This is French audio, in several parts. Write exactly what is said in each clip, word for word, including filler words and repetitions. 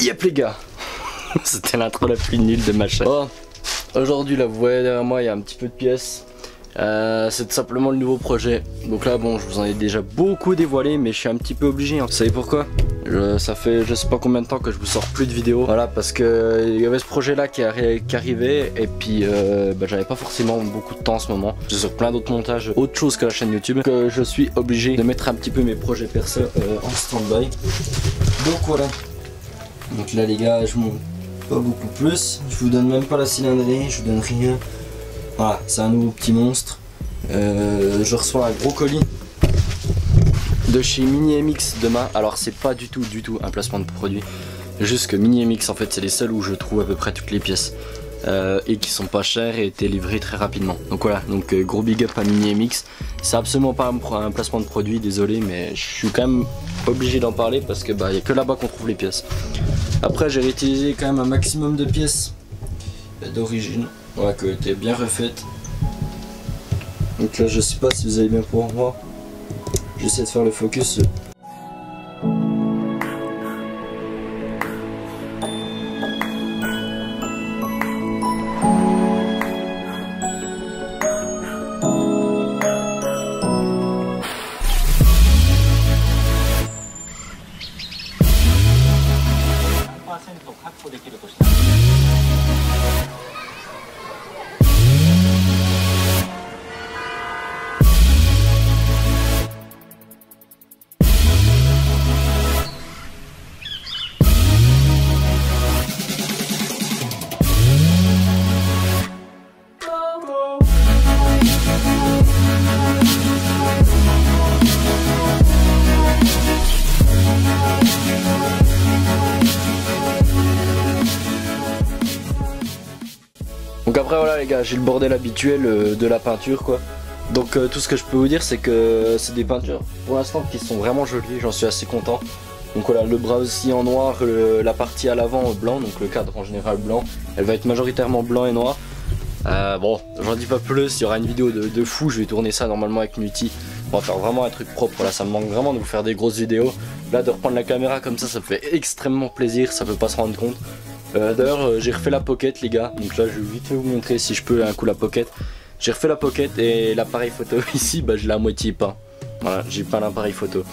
Yep les gars, c'était l'intro la plus nulle de ma chaîne. Bon, aujourd'hui là vous voyez derrière moi il y a un petit peu de pièces. Euh, c'est tout simplement le nouveau projet. Donc là bon, je vous en ai déjà beaucoup dévoilé, mais je suis un petit peu obligé hein. Vous savez pourquoi? je, Ça fait je sais pas combien de temps que je vous sors plus de vidéos. Voilà, parce que il y avait ce projet là qui, qui arrivait. Et puis euh, bah, j'avais pas forcément beaucoup de temps en ce moment. Je suis sur plein d'autres montages, autre chose que la chaîne YouTube, que je suis obligé de mettre un petit peu mes projets perso euh, en stand-by. Donc voilà. Donc là les gars, je monte pas beaucoup plus, je vous donne même pas la cylindrée, je vous donne rien. Voilà, c'est un nouveau petit monstre. Euh, je reçois un gros colis de chez Mini M X demain. Alors c'est pas du tout du tout un placement de produit, juste que Mini M X en fait c'est les seuls où je trouve à peu près toutes les pièces. Euh, et qui sont pas chères et étaient livrées très rapidement. Donc voilà, donc euh, gros big up à Mini M X. C'est absolument pas un, un placement de produit, désolé, mais je suis quand même obligé d'en parler parce que bah y a que là-bas qu'on trouve les pièces. Après j'ai réutilisé quand même un maximum de pièces d'origine, voilà, qui étaient bien refaites. Donc là je sais pas si vous allez bien pouvoir voir. J'essaie de faire le focus. Donc après voilà les gars, j'ai le bordel habituel euh, de la peinture quoi. Donc euh, tout ce que je peux vous dire c'est que c'est des peintures pour l'instant qui sont vraiment jolies, j'en suis assez content. Donc voilà, le bras aussi en noir, le, la partie à l'avant blanc, donc le cadre en général blanc. Elle va être majoritairement blanc et noir. Euh, bon, j'en dis pas plus, il y aura une vidéo de, de fou, je vais tourner ça normalement avec Muti. On va faire vraiment un truc propre, là ça me manque vraiment de vous faire des grosses vidéos. Là de reprendre la caméra comme ça, ça me fait extrêmement plaisir, ça peut pas se rendre compte. Euh, D'ailleurs euh, j'ai refait la pocket les gars, donc là je vais vite fait vous montrer si je peux un coup la pocket. J'ai refait la pocket et l'appareil photo ici, bah, je l'ai à moitié peint. Voilà, j'ai peint l'appareil photo.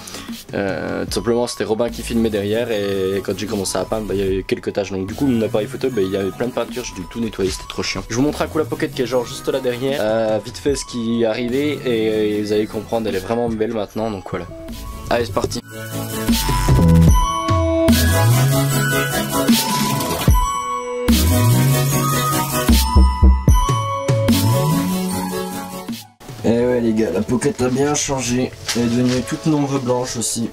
Euh, tout simplement c'était Robin qui filmait derrière et quand j'ai commencé à peindre, bah, il y avait quelques tâches. Donc du coup mon appareil photo, bah, il y avait plein de peintures, j'ai dû tout nettoyer, c'était trop chiant. Je vous montre un coup la pocket qui est genre juste là derrière. Euh, vite fait ce qui est arrivé et, et vous allez comprendre, elle est vraiment belle maintenant, donc voilà. Allez c'est parti. Les gars, la pocket a bien changé, elle est devenue toute nombre blanche aussi.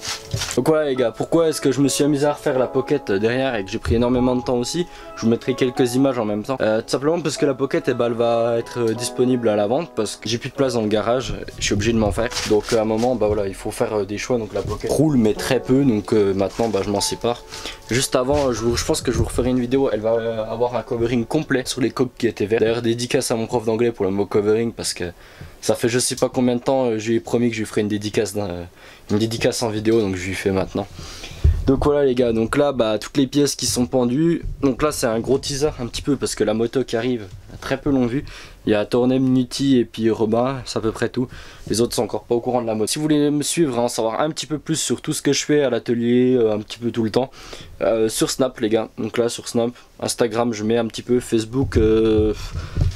Donc voilà les gars, pourquoi est-ce que je me suis amusé à refaire la pocket derrière et que j'ai pris énormément de temps aussi? Je vous mettrai quelques images en même temps. euh, Tout simplement parce que la pocket eh ben, elle va être disponible à la vente parce que j'ai plus de place dans le garage, je suis obligé de m'en faire. Donc à un moment bah voilà, il faut faire des choix, donc la pocket roule mais très peu, donc euh, maintenant bah, je m'en sépare. Juste avant, je, vous, je pense que je vous referai une vidéo, elle va euh, avoir un covering complet sur les coques qui étaient vertes. D'ailleurs dédicace à mon prof d'anglais pour le mot covering parce que ça fait je sais pas combien de temps, je lui ai promis que je lui ferai une dédicace, un, une dédicace en vidéo, donc je lui fais maintenant. Donc voilà les gars, donc là bah toutes les pièces qui sont pendues. Donc là c'est un gros teaser un petit peu parce que la moto qui arrive, très peu l'ont vu. Il y a Tornem, Nuti et puis Robin, c'est à peu près tout. Les autres sont encore pas au courant de la moto. Si vous voulez me suivre, en hein, savoir un petit peu plus sur tout ce que je fais à l'atelier, euh, un petit peu tout le temps, euh, sur Snap les gars. Donc là sur Snap, Instagram je mets un petit peu, Facebook euh,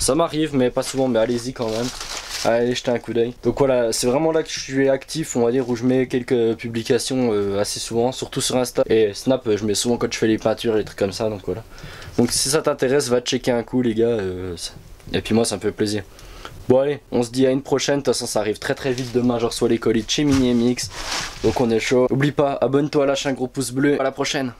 ça m'arrive mais pas souvent, mais allez-y quand même. Allez jeter un coup d'œil. Donc voilà, c'est vraiment là que je suis actif, on va dire, où je mets quelques publications euh, assez souvent, surtout sur Insta et Snap. Je mets souvent quand je fais les peintures et les trucs comme ça, donc voilà. Donc si ça t'intéresse, va checker un coup les gars, euh, et puis moi ça me fait plaisir. Bon allez, on se dit à une prochaine, de toute façon ça arrive très très vite demain, je reçois les colis de chez Mini M X, donc on est chaud. Oublie pas, abonne-toi, lâche un gros pouce bleu, à la prochaine.